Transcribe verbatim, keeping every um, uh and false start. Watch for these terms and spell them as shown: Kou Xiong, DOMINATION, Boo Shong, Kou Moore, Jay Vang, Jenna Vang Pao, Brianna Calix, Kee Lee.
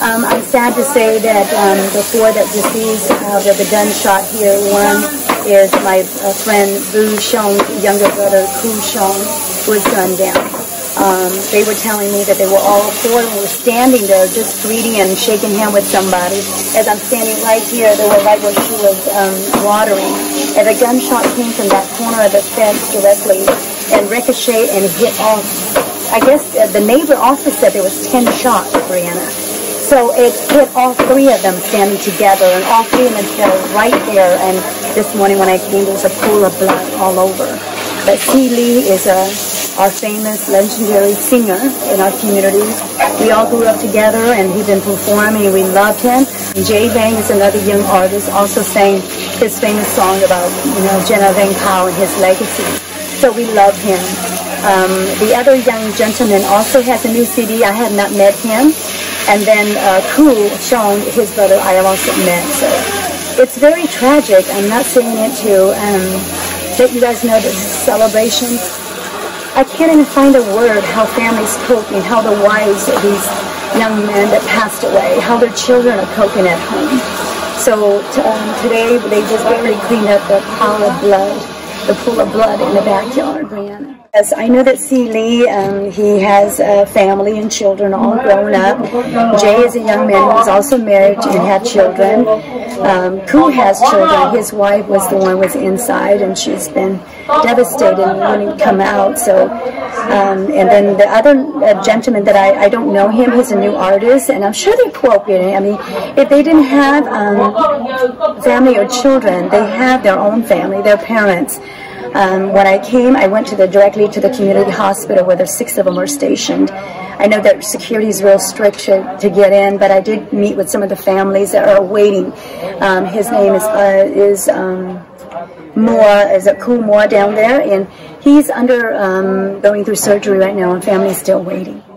Um, I'm sad to say that um, the four that deceased uh, with the gunshot here, one is my uh, friend Boo Shong's younger brother, Kou Xiong, was gunned down. Um, they were telling me that they were all four and were standing there just greeting and shaking hand with somebody. As I'm standing right here, they were right where she was um, watering. And the gunshot came from that corner of the fence directly and ricocheted and hit off. I guess uh, the neighbor office said there was ten shots, Brianna. So it hit all three of them standing together, and all three of them fell right there. And this morning when I came, there was a pool of blood all over. But Kee Lee is a, our famous legendary singer in our community. We all grew up together, and he's been performing, and we loved him. Jay Vang is another young artist, also sang his famous song about, you know, Jenna Vang Pao and his legacy. So we love him. Um, the other young gentleman also has a new C D. I have not met him. And then uh, Kou Xiong, his brother, I also met. So it's very tragic. I'm not saying it to um, let you guys know that this celebration. I can't even find a word how families cope and how the wives of these young men that passed away, how their children are coping at home. So t um, today they just literally cleaned up the pile of blood, the pool of blood in the backyard, Brianna. Yes, I know that Kee Lee, um, he has a family and children all grown up. Jay is a young man who's also married and had children. Um, Kou has children. His wife was the one who was inside, and she's been devastated and wouldn't come out. So, um, and then the other uh, gentleman that I, I don't know him, he's a new artist, and I'm sure they're cooperating. I mean, if they didn't have um, family or children, they have their own family, their parents. Um, when I came, I went to the, directly to the community hospital where the six of them are stationed. I know that security is real strict to, to get in, but I did meet with some of the families that are waiting. Um, his name is uh, is um, Moore, is a Kou Moore down there, and he's under um, going through surgery right now, and family's still waiting.